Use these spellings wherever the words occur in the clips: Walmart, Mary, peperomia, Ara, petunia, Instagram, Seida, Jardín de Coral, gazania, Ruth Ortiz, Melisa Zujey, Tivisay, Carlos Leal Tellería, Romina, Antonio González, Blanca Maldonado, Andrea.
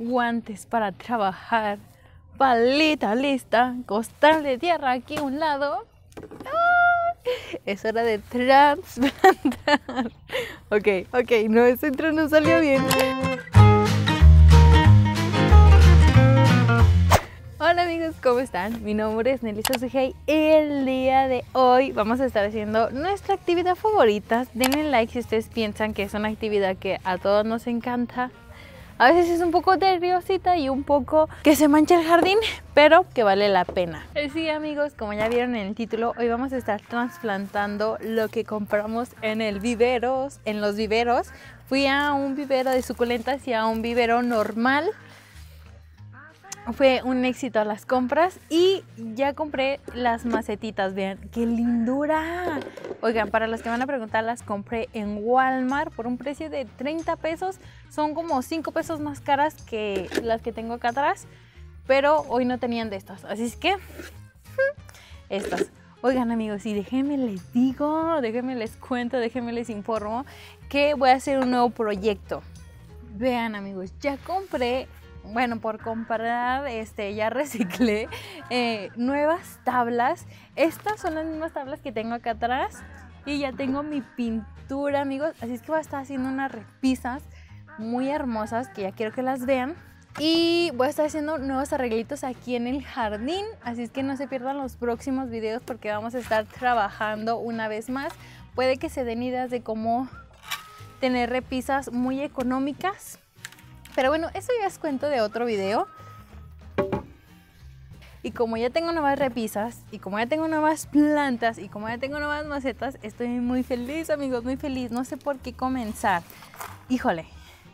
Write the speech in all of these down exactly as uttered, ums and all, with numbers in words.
guantes para trabajar, paleta lista, costal de tierra aquí a un lado. ¡Ah! Es hora de trasplantar. Ok, ok, no, ese intro no salió bien. Hola amigos, ¿cómo están? Mi nombre es Melisa Zujey y el día de hoy vamos a estar haciendo nuestra actividad favorita. Denle like si ustedes piensan que es una actividad que a todos nos encanta. A veces es un poco nerviosita y un poco que se mancha el jardín, pero que vale la pena. Sí amigos, como ya vieron en el título, hoy vamos a estar trasplantando lo que compramos en el viveros, en los viveros. Fui a un vivero de suculentas y a un vivero normal. Fue un éxito las compras y ya compré las macetitas, vean, ¡qué lindura! Oigan, para los que van a preguntar, las compré en Walmart por un precio de treinta pesos. Son como cinco pesos más caras que las que tengo acá atrás, pero hoy no tenían de estas, así es que estas. Oigan amigos, y déjenme les digo, déjenme les cuento, déjenme les informo que voy a hacer un nuevo proyecto. Vean amigos, ya compré... Bueno, por comprar, este, ya reciclé eh, nuevas tablas. Estas son las mismas tablas que tengo acá atrás. Y ya tengo mi pintura, amigos. Así es que voy a estar haciendo unas repisas muy hermosas que ya quiero que las vean. Y voy a estar haciendo nuevos arreglitos aquí en el jardín. Así es que no se pierdan los próximos videos porque vamos a estar trabajando una vez más. Puede que se den ideas de cómo tener repisas muy económicas. Pero bueno, eso ya es cuento de otro video. Y como ya tengo nuevas repisas, y como ya tengo nuevas plantas, y como ya tengo nuevas macetas, estoy muy feliz, amigos, muy feliz. No sé por qué comenzar. Híjole,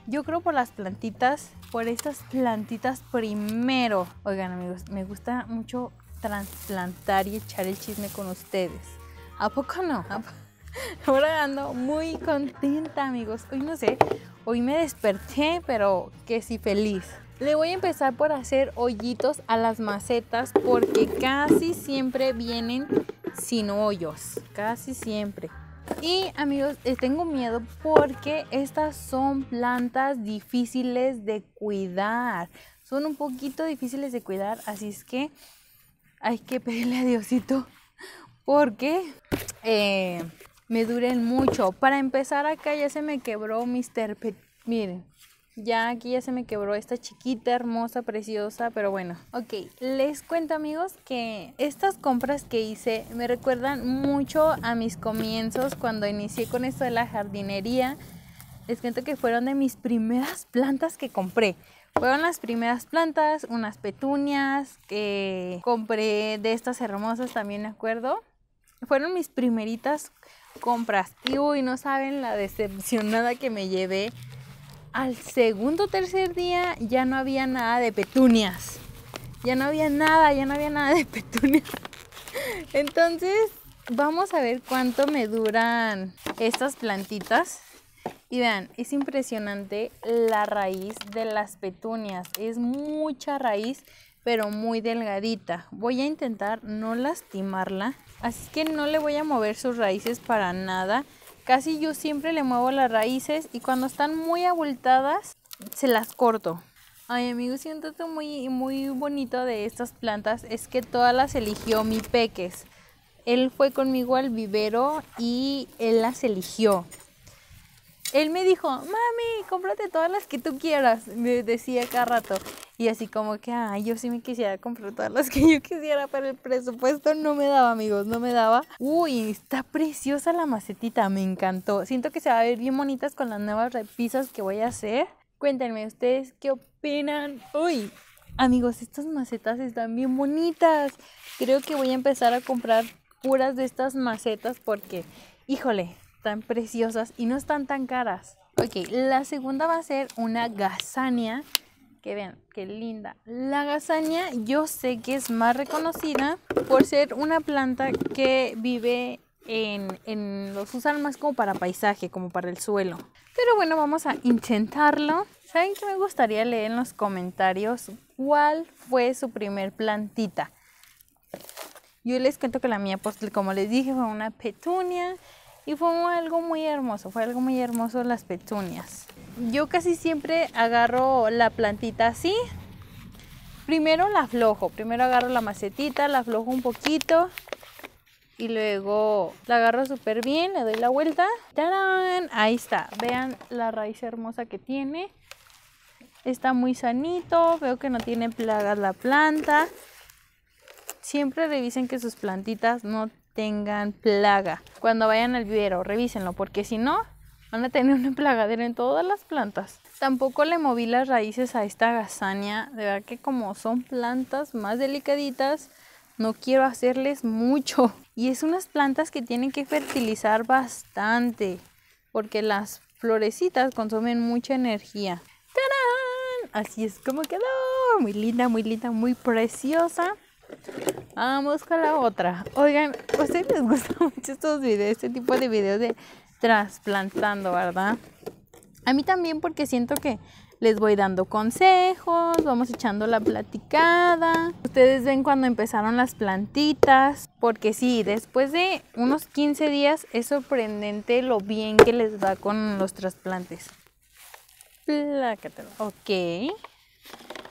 yo creo por las plantitas, por estas plantitas primero. Oigan, amigos, me gusta mucho trasplantar y echar el chisme con ustedes. ¿A poco no? ¿A poco? Ahora ando muy contenta, amigos. Hoy no sé, hoy me desperté, pero que sí feliz. Le voy a empezar por hacer hoyitos a las macetas porque casi siempre vienen sin hoyos. Casi siempre. Y, amigos, tengo miedo porque estas son plantas difíciles de cuidar. Son un poquito difíciles de cuidar, así es que hay que pedirle a Diosito porque... Eh, me duren mucho. Para empezar, acá ya se me quebró mister Pet. Miren, ya aquí ya se me quebró esta chiquita, hermosa, preciosa, pero bueno. Ok, les cuento amigos que estas compras que hice me recuerdan mucho a mis comienzos cuando inicié con esto de la jardinería. Les cuento que fueron de mis primeras plantas que compré. Fueron las primeras plantas, unas petunias que compré de estas hermosas también, ¿de acuerdo? Fueron mis primeritas compras y uy, no saben la decepcionada que me llevé. Al segundo o tercer día ya no había nada de petunias, ya no había nada, ya no había nada de petunias. Entonces vamos a ver cuánto me duran estas plantitas y vean, es impresionante la raíz de las petunias, es mucha raíz pero muy delgadita. Voy a intentar no lastimarla. Así que no le voy a mover sus raíces para nada. Casi yo siempre le muevo las raíces y cuando están muy abultadas se las corto. Ay amigos, y un dato muy, muy bonito de estas plantas es que todas las eligió mi peques. Él fue conmigo al vivero y él las eligió. Él me dijo, mami, cómprate todas las que tú quieras, me decía cada rato. Y así como que, ay, yo sí me quisiera comprar todas las que yo quisiera, pero el presupuesto no me daba, amigos, no me daba. Uy, está preciosa la macetita, me encantó. Siento que se va a ver bien bonitas con las nuevas repisas que voy a hacer. Cuéntenme ustedes qué opinan. Uy, amigos, estas macetas están bien bonitas. Creo que voy a empezar a comprar puras de estas macetas porque, híjole... tan preciosas y no están tan caras. Ok, la segunda va a ser una gazania, que vean, qué linda. La gazania yo sé que es más reconocida por ser una planta que vive en, en los usan más como para paisaje, como para el suelo. Pero bueno, vamos a intentarlo. ¿Saben qué me gustaría leer en los comentarios? ¿Cuál fue su primer plantita? Yo les cuento que la mía, pues como les dije, fue una petunia. y fue algo muy hermoso, fue algo muy hermoso las petunias. Yo casi siempre agarro la plantita así, primero la aflojo, primero agarro la macetita, la aflojo un poquito y luego la agarro súper bien, le doy la vuelta. ¡Tarán! Ahí está, vean la raíz hermosa que tiene. Está muy sanito, veo que no tiene plagas la planta. Siempre revisen que sus plantitas no tengan plaga. Cuando vayan al vivero, revísenlo, porque si no, van a tener una plagadera en todas las plantas. Tampoco le moví las raíces a esta gazania. De verdad que como son plantas más delicaditas, no quiero hacerles mucho. Y es unas plantas que tienen que fertilizar bastante, porque las florecitas consumen mucha energía. ¡Tarán! Así es como quedó. Muy linda, muy linda, muy preciosa. Vamos con la otra. Oigan, ¿a ustedes les gustan mucho estos videos, este tipo de videos de trasplantando, verdad? A mí también, porque siento que les voy dando consejos, vamos echando la platicada. Ustedes ven cuando empezaron las plantitas, porque sí, después de unos quince días es sorprendente lo bien que les va con los trasplantes. Plácatelo. Ok.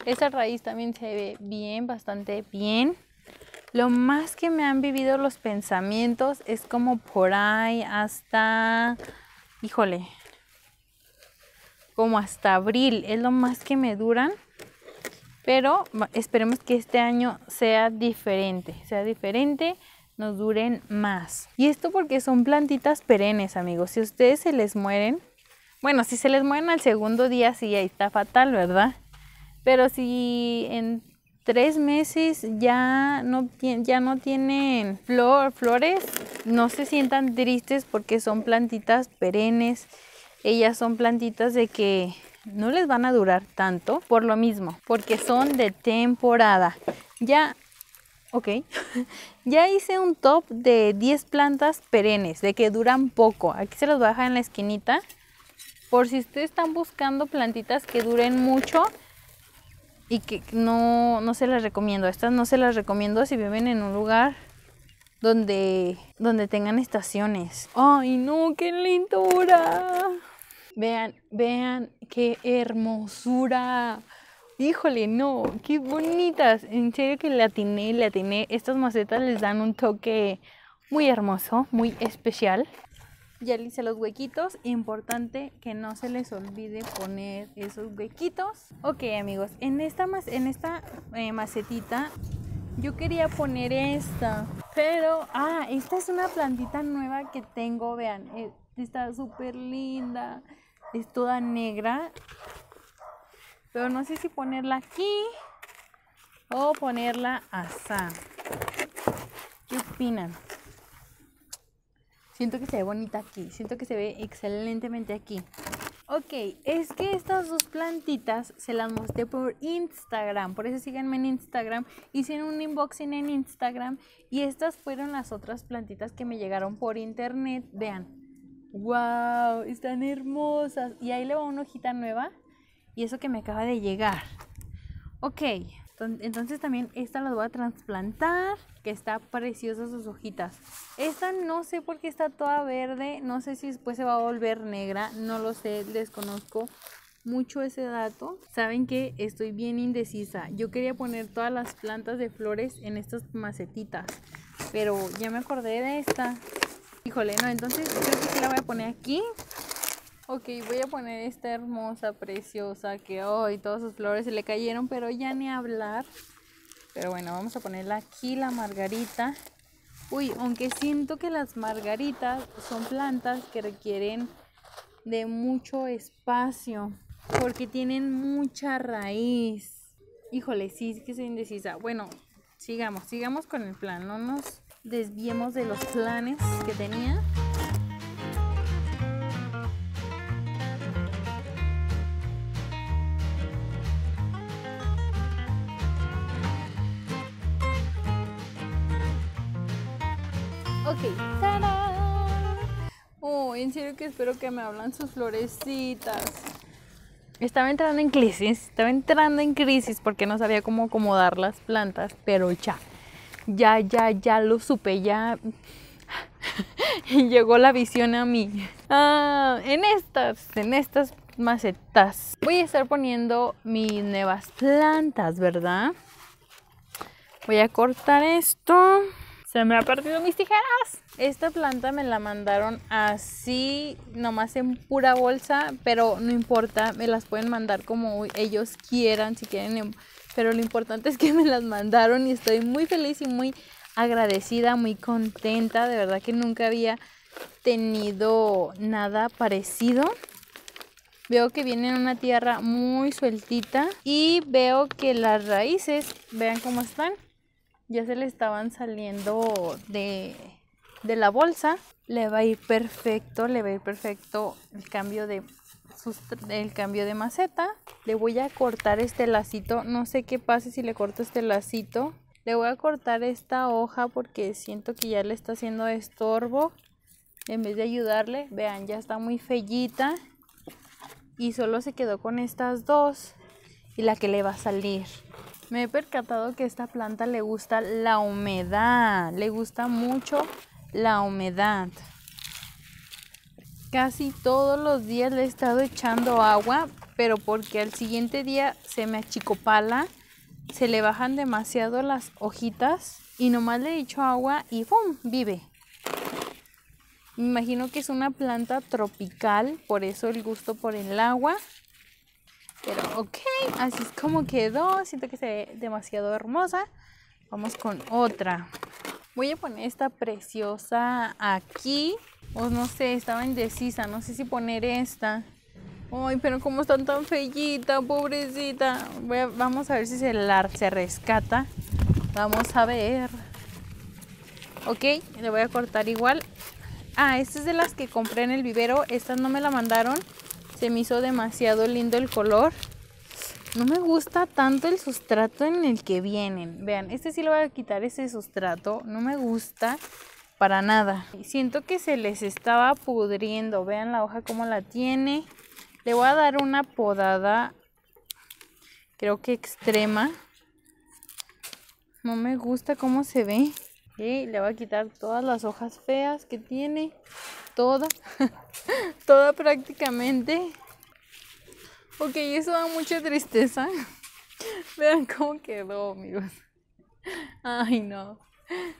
Esta raíz también se ve bien, bastante bien. Lo más que me han vivido los pensamientos es como por ahí hasta, híjole, como hasta abril. Es lo más que me duran, pero esperemos que este año sea diferente, sea diferente, nos duren más. Y esto porque son plantitas perennes, amigos. Si ustedes se les mueren, bueno, si se les mueren al segundo día, sí, ahí está fatal, ¿verdad? Pero si en tres meses ya no, ya no tienen flor, flores, no se sientan tristes, porque son plantitas perennes. Ellas son plantitas de que no les van a durar tanto por lo mismo, porque son de temporada. Ya, ok, ya hice un top de diez plantas perennes, de que duran poco. Aquí se los voy a dejar en la esquinita, por si ustedes están buscando plantitas que duren mucho. Y que no, no se las recomiendo. Estas no se las recomiendo si viven en un lugar donde, donde tengan estaciones. ¡Ay, no! ¡Qué lindura! Vean, vean qué hermosura. Híjole, no, qué bonitas. En serio que le atiné, le atiné. Estas macetas les dan un toque muy hermoso, muy especial. Ya le hice los huequitos, importante que no se les olvide poner esos huequitos. Ok, amigos, en esta, en esta eh, macetita yo quería poner esta, pero, ah, esta es una plantita nueva que tengo, vean, está súper linda, es toda negra, pero no sé si ponerla aquí o ponerla asá. ¿Qué opinan? Siento que se ve bonita aquí, siento que se ve excelentemente aquí. Ok, es que estas dos plantitas se las mostré por Instagram, por eso síganme en Instagram. Hice un unboxing en Instagram y estas fueron las otras plantitas que me llegaron por internet. Vean, wow, están hermosas. Y ahí le va una hojita nueva y eso que me acaba de llegar. Ok, entonces también esta la voy a trasplantar, que está preciosa sus hojitas. Esta no sé por qué está toda verde, no sé si después se va a volver negra, no lo sé, desconozco mucho ese dato. Saben que estoy bien indecisa, yo quería poner todas las plantas de flores en estas macetitas, pero ya me acordé de esta. Híjole, no, entonces creo que la voy a poner aquí. Ok, voy a poner esta hermosa, preciosa, que hoy oh, todas sus flores se le cayeron, pero ya ni hablar. Pero bueno, vamos a ponerla aquí, la margarita. Uy, aunque siento que las margaritas son plantas que requieren de mucho espacio, porque tienen mucha raíz. Híjole, sí, es que soy indecisa. Bueno, sigamos, sigamos con el plan, no nos desviemos de los planes que tenía. Ok, ¡tarán! Oh, en serio que espero que me hablan sus florecitas. Estaba entrando en crisis, estaba entrando en crisis porque no sabía cómo acomodar las plantas, pero ya, ya, ya, ya lo supe, ya y llegó la visión a mí. Ah, en estas, en estas macetas voy a estar poniendo mis nuevas plantas, ¿verdad? Voy a cortar esto. Se me ha perdido mis tijeras. Esta planta me la mandaron así, nomás en pura bolsa, pero no importa, me las pueden mandar como ellos quieran, si quieren. Pero lo importante es que me las mandaron y estoy muy feliz y muy agradecida, muy contenta. De verdad que nunca había tenido nada parecido. Veo que viene en una tierra muy sueltita y veo que las raíces, vean cómo están. Ya se le estaban saliendo de, de la bolsa. Le va a ir perfecto, le va a ir perfecto el cambio de, el cambio de maceta. Le voy a cortar este lacito. No sé qué pase si le corto este lacito. Le voy a cortar esta hoja porque siento que ya le está haciendo estorbo. En vez de ayudarle, vean, ya está muy fellita. Y solo se quedó con estas dos y la que le va a salir. Me he percatado que a esta planta le gusta la humedad, le gusta mucho la humedad. Casi todos los días le he estado echando agua, pero porque al siguiente día se me achicopala, se le bajan demasiado las hojitas y nomás le echo agua y ¡pum! Vive. Me imagino que es una planta tropical, por eso el gusto por el agua. Pero ok, así es como quedó. Siento que se ve demasiado hermosa. Vamos con otra. Voy a poner esta preciosa aquí. O oh, no sé, estaba indecisa. No sé si poner esta. Ay, pero como están tan fellita, pobrecita. Voy a, vamos a ver si se, la, se rescata. Vamos a ver. Ok, le voy a cortar igual. Ah, esta es de las que compré en el vivero. Estas no me la mandaron. Se me hizo demasiado lindo el color. No me gusta tanto el sustrato en el que vienen. Vean, este sí lo voy a quitar, ese sustrato. No me gusta para nada. Siento que se les estaba pudriendo. Vean la hoja como la tiene. Le voy a dar una podada, creo que extrema. No me gusta cómo se ve. Y le voy a quitar todas las hojas feas que tiene. Toda, toda prácticamente. Ok, eso da mucha tristeza. Vean cómo quedó, amigos. Ay, no.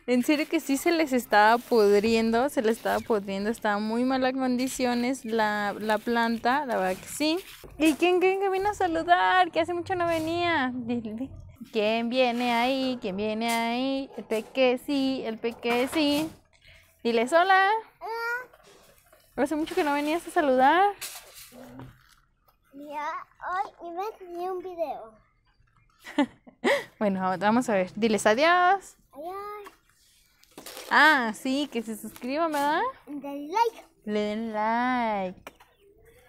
En serio que sí se les estaba pudriendo, se les estaba pudriendo. Estaba muy malas condiciones la, la planta, la verdad que sí. ¿Y quién, quién vino a saludar? Que hace mucho no venía. Dile. ¿Quién viene ahí? ¿Quién viene ahí? El peque sí, el peque sí. Diles hola. Hace mucho que no venías a saludar. Ya, hoy me enseñé un video. Bueno, vamos a ver. Diles adiós. Adiós. Ah, sí, que se suscriban, ¿verdad? Denle like. Le den like.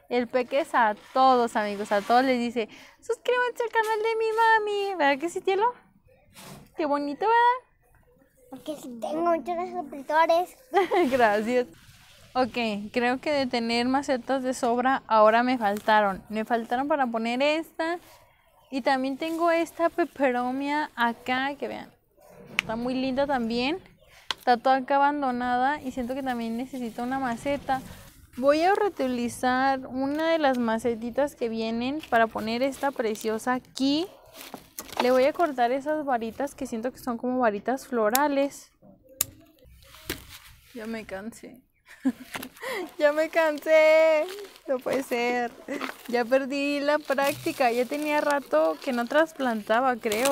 El peque es a todos, amigos. A todos les dice, suscríbanse al canal de mi mami. ¿Verdad que sí, Tielo? Qué bonito, ¿verdad? Porque tengo muchos suscriptores. Gracias. Ok, creo que de tener macetas de sobra, ahora me faltaron. Me faltaron para poner esta. Y también tengo esta peperomia acá, que vean. Está muy linda también. Está toda acá abandonada y siento que también necesito una maceta. Voy a reutilizar una de las macetitas que vienen para poner esta preciosa aquí. Le voy a cortar esas varitas que siento que son como varitas florales. Ya me cansé. Ya me cansé, no puede ser. Ya perdí la práctica, ya tenía rato que no trasplantaba, creo.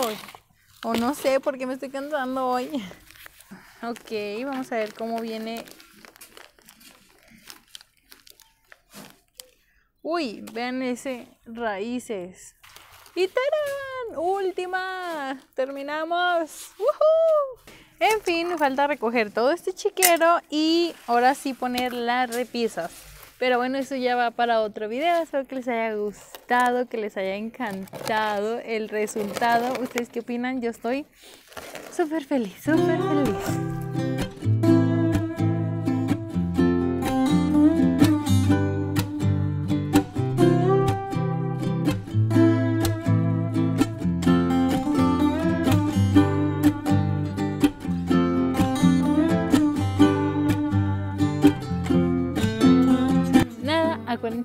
O no sé por qué me estoy cansando hoy. Ok, vamos a ver cómo viene. Uy, vean ese, raíces. ¡Y tarán! ¡Última! ¡Terminamos! ¡Woohoo! En fin, me falta recoger todo este chiquero y ahora sí poner las repisas. Pero bueno, eso ya va para otro video. Espero que les haya gustado, que les haya encantado el resultado. ¿Ustedes qué opinan? Yo estoy súper feliz, súper feliz. Thank you.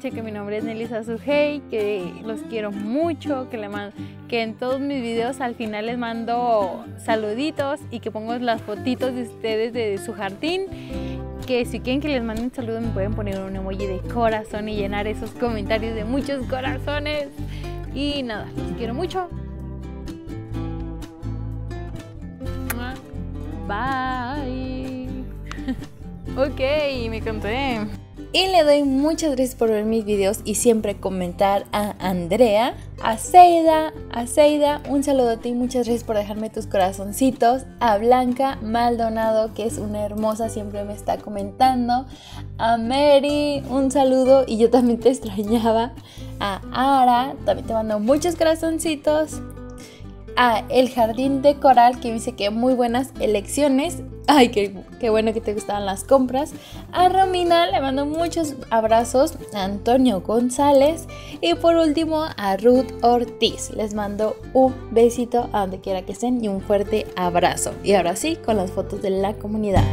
decir que mi nombre es Melisa Zujey, que los quiero mucho, que, le mando, que en todos mis videos al final les mando saluditos y que pongo las fotitos de ustedes de su jardín. Que si quieren que les mande un saludo me pueden poner un emoji de corazón y llenar esos comentarios de muchos corazones. Y nada, los quiero mucho. Bye. Ok, me conté. Y le doy muchas gracias por ver mis videos y siempre comentar a Andrea, a Seida, a Seida, un saludo a ti, muchas gracias por dejarme tus corazoncitos, a Blanca Maldonado, que es una hermosa, siempre me está comentando, a Mary, un saludo y yo también te extrañaba, a Ara, también te mando muchos corazoncitos, a el Jardín de Coral, que dice que muy buenas elecciones. Ay, qué, qué bueno que te gustaban las compras. A Romina le mando muchos abrazos. A Antonio González. Y por último a Ruth Ortiz. Les mando un besito a donde quiera que estén y un fuerte abrazo. Y ahora sí, con las fotos de la comunidad.